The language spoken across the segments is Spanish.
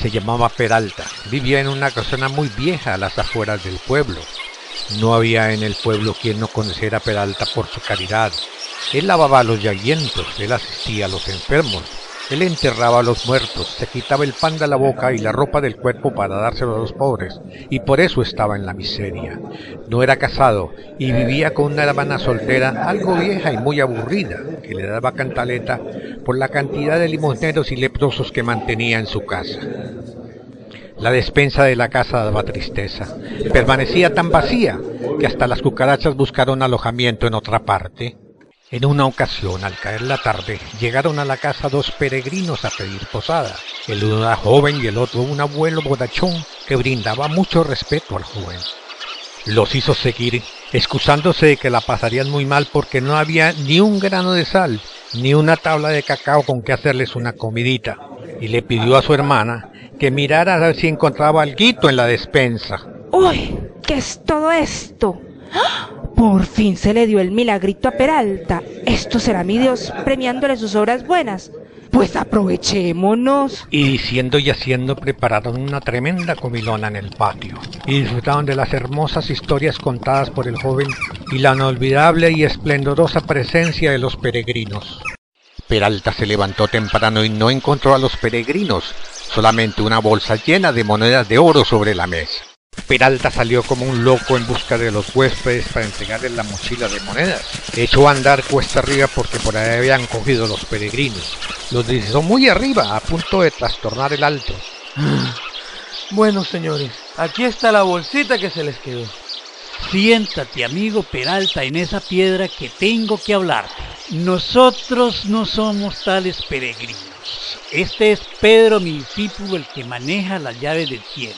Se llamaba Peralta. Vivía en una casona muy vieja a las afueras del pueblo. No había en el pueblo quien no conociera a Peralta por su caridad. Él lavaba a los yaguientos, él asistía a los enfermos, él enterraba a los muertos, se quitaba el pan de la boca y la ropa del cuerpo para dárselo a los pobres, y por eso estaba en la miseria. No era casado y vivía con una hermana soltera, algo vieja y muy aburrida, que le daba cantaleta por la cantidad de limosneros y leprosos que mantenía en su casa. La despensa de la casa daba tristeza. Permanecía tan vacía que hasta las cucarachas buscaron alojamiento en otra parte. En una ocasión, al caer la tarde, llegaron a la casa dos peregrinos a pedir posada. El uno era joven y el otro un abuelo borrachón que brindaba mucho respeto al joven. Los hizo seguir, excusándose de que la pasarían muy mal porque no había ni un grano de sal, ni una tabla de cacao con que hacerles una comidita. Y le pidió a su hermana que mirara a ver si encontraba alguito en la despensa. ¡Uy! ¿Qué es todo esto? ¡Ah! Por fin se le dio el milagrito a Peralta. Esto será mi Dios premiándole sus obras buenas. Pues aprovechémonos. Y diciendo y haciendo prepararon una tremenda comilona en el patio. Y disfrutaron de las hermosas historias contadas por el joven y la inolvidable y esplendorosa presencia de los peregrinos. Peralta se levantó temprano y no encontró a los peregrinos, solamente una bolsa llena de monedas de oro sobre la mesa. Peralta salió como un loco en busca de los huéspedes para entregarle la mochila de monedas. Echó a andar cuesta arriba porque por ahí habían cogido los peregrinos. Los deslizó muy arriba, a punto de trastornar el alto. Bueno, señores, aquí está la bolsita que se les quedó. Siéntate, amigo Peralta, en esa piedra que tengo que hablarte. Nosotros no somos tales peregrinos. Este es Pedro, mi discípulo, el que maneja las llaves del cielo.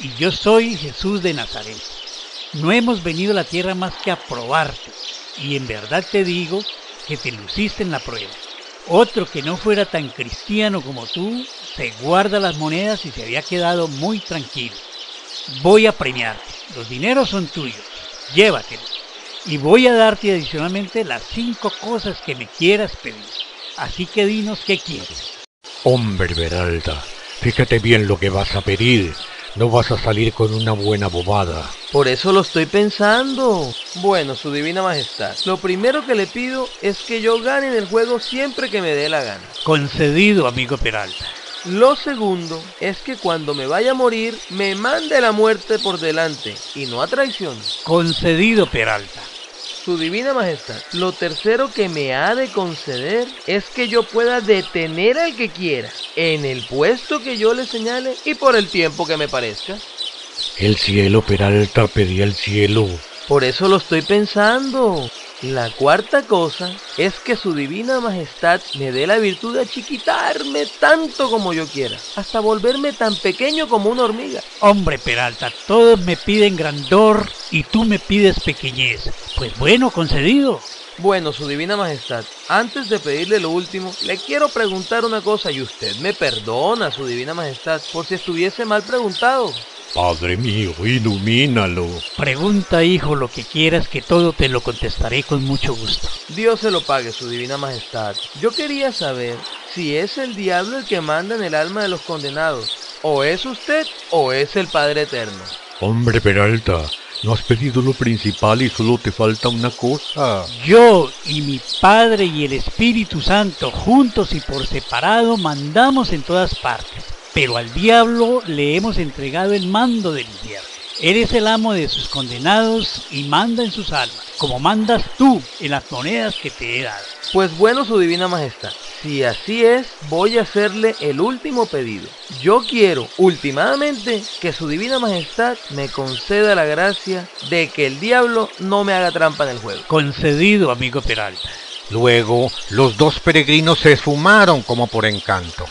Y yo soy Jesús de Nazaret. No hemos venido a la tierra más que a probarte, y en verdad te digo que te luciste en la prueba. Otro que no fuera tan cristiano como tú, se guarda las monedas y se había quedado muy tranquilo. Voy a premiarte, los dineros son tuyos, llévatelos, y voy a darte adicionalmente las 5 cosas que me quieras pedir. Así que dinos qué quieres. Hombre Peralta, fíjate bien lo que vas a pedir. No vas a salir con una buena bobada. Por eso lo estoy pensando. Bueno, su divina majestad, lo primero que le pido es que yo gane en el juego siempre que me dé la gana. Concedido, amigo Peralta. Lo segundo es que cuando me vaya a morir, me mande la muerte por delante y no a traición. Concedido, Peralta. Su divina majestad, lo tercero que me ha de conceder es que yo pueda detener al que quiera, en el puesto que yo le señale y por el tiempo que me parezca. El cielo, Peralta, pedí el cielo. Por eso lo estoy pensando. La cuarta cosa es que su divina majestad me dé la virtud de achiquitarme tanto como yo quiera, hasta volverme tan pequeño como una hormiga. Hombre Peralta, todos me piden grandor y tú me pides pequeñez. Pues bueno, concedido. Bueno, su divina majestad, antes de pedirle lo último, le quiero preguntar una cosa y usted me perdona, su divina majestad, por si estuviese mal preguntado. Padre mío, ilumínalo. Pregunta, hijo, lo que quieras, que todo te lo contestaré con mucho gusto. Dios se lo pague, su divina majestad. Yo quería saber si es el diablo el que manda en el alma de los condenados. O es usted, o es el Padre Eterno. Hombre Peralta, no has pedido lo principal y solo te falta una cosa. Yo y mi Padre y el Espíritu Santo, juntos y por separado, mandamos en todas partes. Pero al diablo le hemos entregado el mando del infierno. Él es el amo de sus condenados y manda en sus almas, como mandas tú en las monedas que te he dado. Pues bueno, su divina majestad, si así es, voy a hacerle el último pedido. Yo quiero, últimamente, que su divina majestad me conceda la gracia de que el diablo no me haga trampa en el juego. Concedido, amigo Peralta. Luego, los dos peregrinos se esfumaron como por encanto.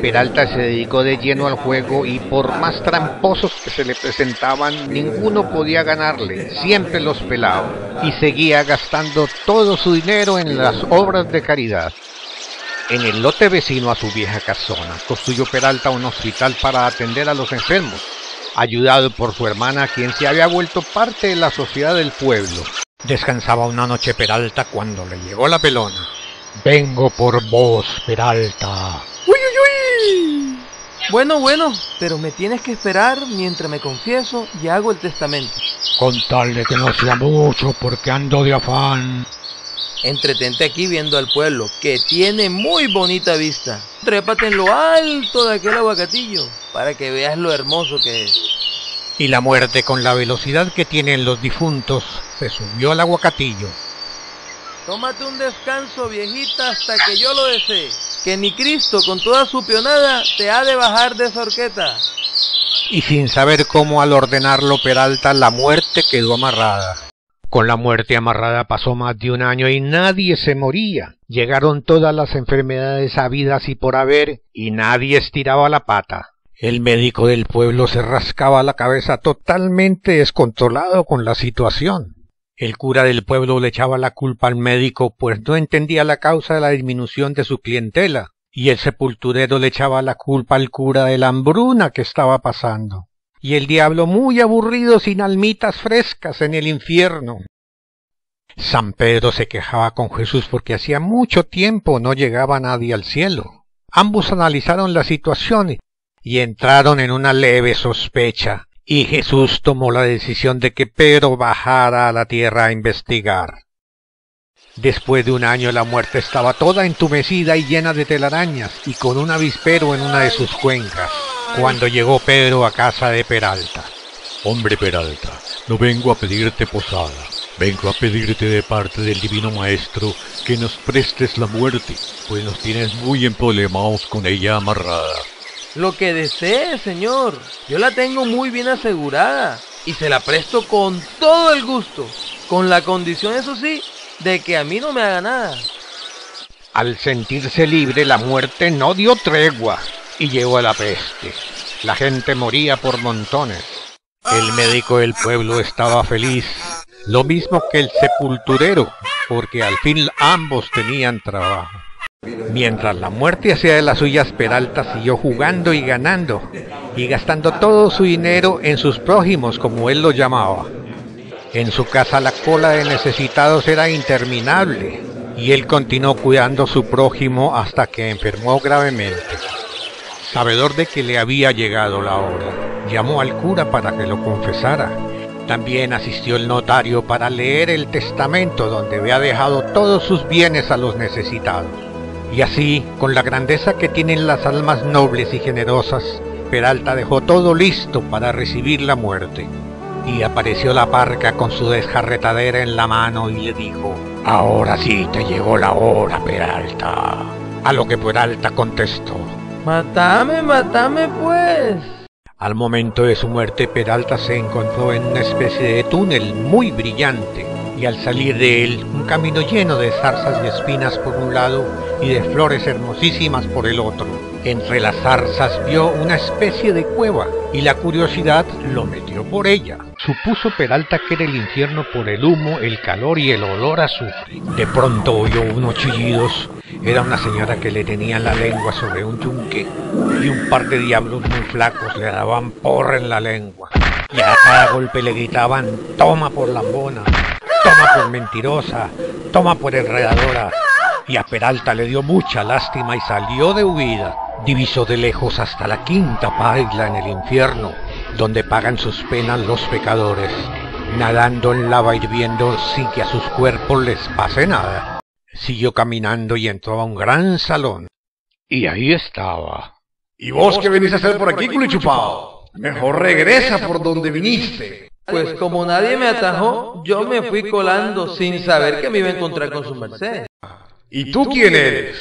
Peralta se dedicó de lleno al juego y por más tramposos que se le presentaban, ninguno podía ganarle, siempre los pelaba, y seguía gastando todo su dinero en las obras de caridad. En el lote vecino a su vieja casona, construyó Peralta un hospital para atender a los enfermos. ayudado por su hermana, quien se había vuelto parte de la sociedad del pueblo. Descansaba una noche Peralta cuando le llegó la pelona. «Vengo por vos, Peralta». «¡Uy, uy, uy! Bueno, pero me tienes que esperar mientras me confieso y hago el testamento». «Con tal de que no sea mucho, porque ando de afán». «Entretente aquí viendo al pueblo, que tiene muy bonita vista. Trépate en lo alto de aquel aguacatillo, para que veas lo hermoso que es». Y la muerte, con la velocidad que tienen los difuntos, se subió al aguacatillo. «Tómate un descanso, viejita, hasta que yo lo desee, que ni Cristo con toda su pionada te ha de bajar de esa horqueta». Y sin saber cómo, al ordenarlo Peralta, la muerte quedó amarrada. Con la muerte amarrada pasó más de un año y nadie se moría. Llegaron todas las enfermedades habidas y por haber, y nadie estiraba la pata. El médico del pueblo se rascaba la cabeza totalmente descontrolado con la situación. El cura del pueblo le echaba la culpa al médico, pues no entendía la causa de la disminución de su clientela, y el sepulturero le echaba la culpa al cura de la hambruna que estaba pasando, y el diablo muy aburrido sin almitas frescas en el infierno. San Pedro se quejaba con Jesús porque hacía mucho tiempo no llegaba nadie al cielo. Ambos analizaron la situación y entraron en una leve sospecha. Y Jesús tomó la decisión de que Pedro bajara a la tierra a investigar. Después de un año la muerte estaba toda entumecida y llena de telarañas, y con un avispero en una de sus cuencas, cuando llegó Pedro a casa de Peralta. «Hombre Peralta, no vengo a pedirte posada, vengo a pedirte de parte del Divino Maestro que nos prestes la muerte, pues nos tienes muy empoblemados con ella amarrada». «Lo que desee, señor. Yo la tengo muy bien asegurada y se la presto con todo el gusto, con la condición, eso sí, de que a mí no me haga nada». Al sentirse libre, la muerte no dio tregua y llegó a la peste. La gente moría por montones. El médico del pueblo estaba feliz, lo mismo que el sepulturero, porque al fin ambos tenían trabajo. Mientras la muerte hacía de las suyas, Peralta siguió jugando y ganando, y gastando todo su dinero en sus prójimos, como él lo llamaba. En su casa la cola de necesitados era interminable, y él continuó cuidando a su prójimo hasta que enfermó gravemente. Sabedor de que le había llegado la hora, llamó al cura para que lo confesara. También asistió el notario para leer el testamento, donde había dejado todos sus bienes a los necesitados. Y así, con la grandeza que tienen las almas nobles y generosas, Peralta dejó todo listo para recibir la muerte. Y apareció la parca con su desjarretadera en la mano y le dijo: «Ahora sí te llegó la hora, Peralta». A lo que Peralta contestó: «¡Matame, matame pues!». Al momento de su muerte, Peralta se encontró en una especie de túnel muy brillante, y al salir de él, un camino lleno de zarzas y espinas por un lado y de flores hermosísimas por el otro. Entre las zarzas vio una especie de cueva, y la curiosidad lo metió por ella. Supuso Peralta que era el infierno por el humo, el calor y el olor a azufre. De pronto oyó unos chillidos. Era una señora que le tenía la lengua sobre un yunque, y un par de diablos muy flacos le daban porra en la lengua, y a cada golpe le gritaban: «Toma por lambona, toma por mentirosa, toma por enredadora». Y a Peralta le dio mucha lástima y salió de huida. Divisó de lejos hasta la quinta paila en el infierno, donde pagan sus penas los pecadores, nadando en lava hirviendo sin que a sus cuerpos les pase nada. Siguió caminando y entró a un gran salón, y ahí estaba. «¿Y vos qué venís a hacer por aquí, culichupao? Mejor regresa por donde viniste». «Pues como nadie me atajó, yo me fui colando sin saber que me iba a encontrar con su merced». «¿Y tú quién eres?».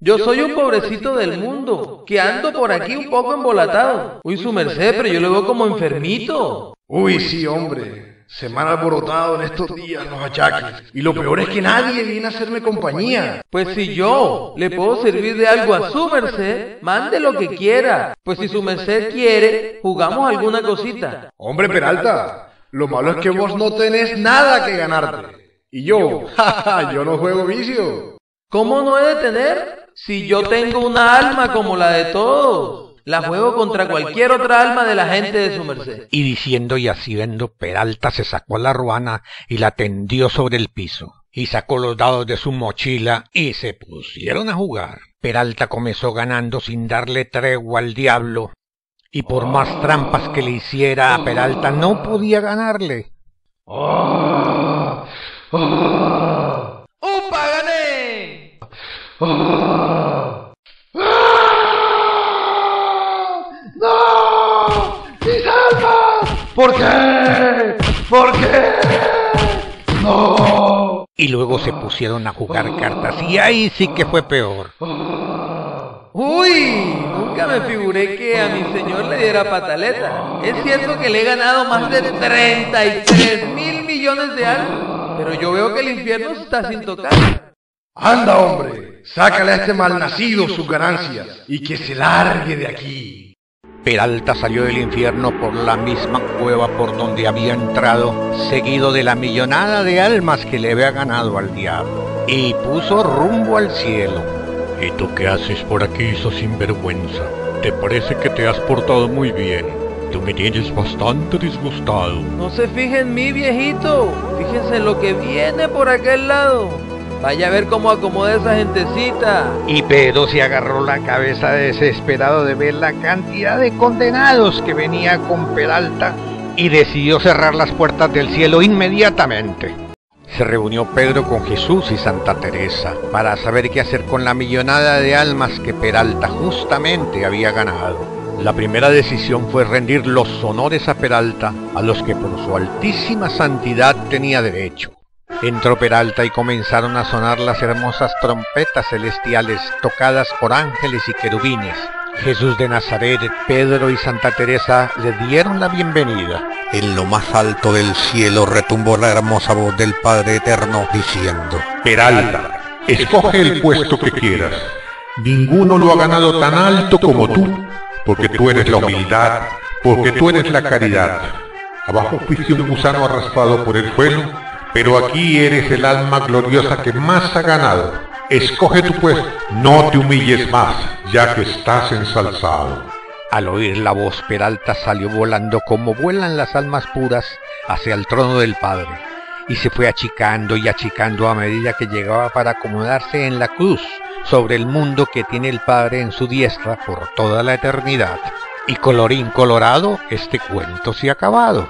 «Yo soy un pobrecito del mundo, que ando por aquí un poco embolatado. Uy, su merced, pero yo lo veo como enfermito». «Uy, sí, hombre, se me han alborotado en estos días los achaques, y lo peor es que nadie viene a hacerme compañía». «Pues si yo le puedo servir de algo a su merced, mande lo que quiera. Pues si su merced quiere, jugamos alguna cosita». «Hombre Peralta, lo malo es que vos no tenés nada que ganarte. Y yo, yo no juego vicio». «¿Cómo no he de tener? Si yo tengo una alma como la de todos. la juego contra cualquier otra alma de la gente de su merced. Y diciendo y haciendo, Peralta se sacó la ruana y la tendió sobre el piso, y sacó los dados de su mochila y se pusieron a jugar. Peralta comenzó ganando sin darle tregua al diablo, y por más trampas que le hiciera a Peralta no podía ganarle. ¡Upa, gané! ¿Por qué? ¿Por qué? ¡No! Y luego se pusieron a jugar cartas, y ahí sí que fue peor. ¡Uy! Nunca me figuré que a mi señor le diera pataleta. Es cierto que le he ganado más de 33.000 millones de almas, pero yo veo que el infierno está sin tocar. ¡Anda, hombre! Sácale a este malnacido sus ganancias y que se largue de aquí. Peralta salió del infierno por la misma cueva por donde había entrado, seguido de la millonada de almas que le había ganado al diablo, y puso rumbo al cielo. ¿Y tú qué haces por aquí, so sinvergüenza? Te parece que te has portado muy bien. Tú me tienes bastante disgustado. No se fije en mí, viejito. Fíjense en lo que viene por aquel lado. Vaya a ver cómo acomoda esa gentecita. Y Pedro se agarró la cabeza desesperado de ver la cantidad de condenados que venía con Peralta, y decidió cerrar las puertas del cielo inmediatamente. Se reunió Pedro con Jesús y Santa Teresa para saber qué hacer con la millonada de almas que Peralta justamente había ganado. La primera decisión fue rendir los honores a Peralta, a los que por su altísima santidad tenía derecho. Entró Peralta y comenzaron a sonar las hermosas trompetas celestiales tocadas por ángeles y querubines. Jesús de Nazaret, Pedro y Santa Teresa le dieron la bienvenida. En lo más alto del cielo retumbó la hermosa voz del Padre Eterno diciendo: Peralta, escoge el puesto que quieras. Ninguno lo ha ganado tan alto como tú, porque tú eres la humildad, porque tú eres la caridad. Abajo fuiste un gusano arrastrado por el suelo, pero aquí eres el alma gloriosa que más ha ganado. Escoge tu puesto, no te humilles más, ya que estás ensalzado. Al oír la voz, Peralta salió volando como vuelan las almas puras hacia el trono del Padre, y se fue achicando y achicando a medida que llegaba para acomodarse en la cruz sobre el mundo que tiene el Padre en su diestra por toda la eternidad. Y colorín colorado, este cuento se ha acabado.